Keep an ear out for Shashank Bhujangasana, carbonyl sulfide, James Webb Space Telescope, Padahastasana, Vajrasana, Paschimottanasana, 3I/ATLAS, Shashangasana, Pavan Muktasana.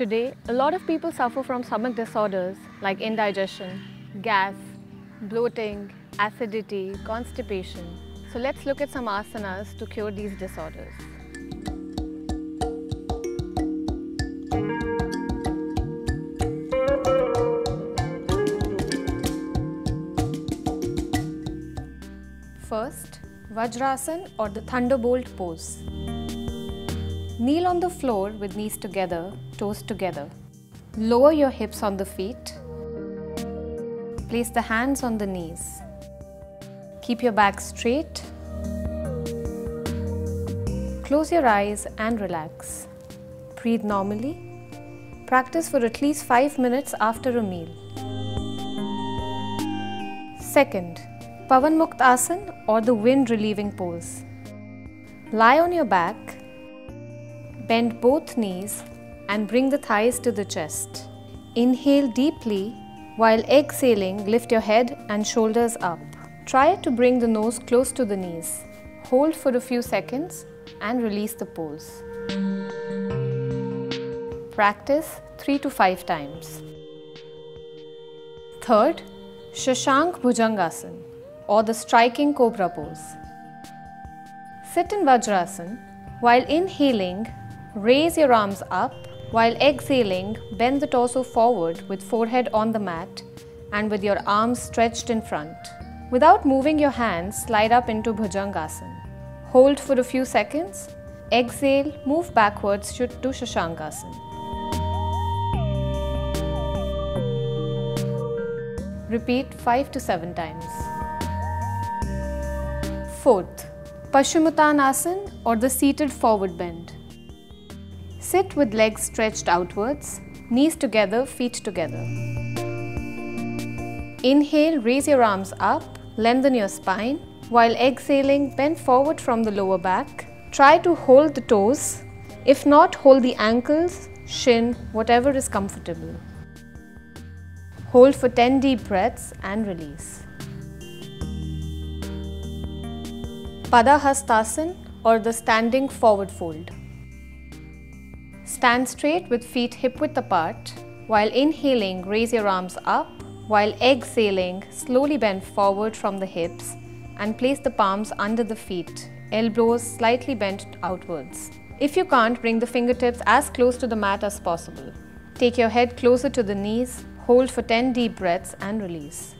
Today, a lot of people suffer from stomach disorders like indigestion, gas, bloating, acidity, constipation. So let's look at some asanas to cure these disorders. First, Vajrasana or the Thunderbolt pose. Kneel on the floor with knees together, toes together. Lower your hips on the feet. Place the hands on the knees. Keep your back straight. Close your eyes and relax. Breathe normally. Practice for at least 5 minutes after a meal. Second, Pavan Muktasana or the wind relieving pose. Lie on your back. Bend both knees and bring the thighs to the chest. Inhale deeply, while exhaling, lift your head and shoulders up. Try to bring the nose close to the knees. Hold for a few seconds and release the pose. Practice 3 to 5 times. Third, Shashank Bhujangasana or the striking cobra pose. Sit in Vajrasana. While inhaling, raise your arms up. While exhaling, bend the torso forward with forehead on the mat and with your arms stretched in front. Without moving your hands, slide up into Bhujangasana. Hold for a few seconds. Exhale, move backwards to Shashangasana. Repeat 5 to 7 times. Fourth, Paschimottanasana or the seated forward bend. Sit with legs stretched outwards, knees together, feet together. Inhale, raise your arms up, lengthen your spine. While exhaling, bend forward from the lower back. Try to hold the toes. If not, hold the ankles, shin, whatever is comfortable. Hold for 10 deep breaths and release. Padahastasana or the standing forward fold. Stand straight with feet hip-width apart. While inhaling, raise your arms up. While exhaling, slowly bend forward from the hips and place the palms under the feet, elbows slightly bent outwards. If you can't, bring the fingertips as close to the mat as possible. Take your head closer to the knees, hold for 10 deep breaths and release.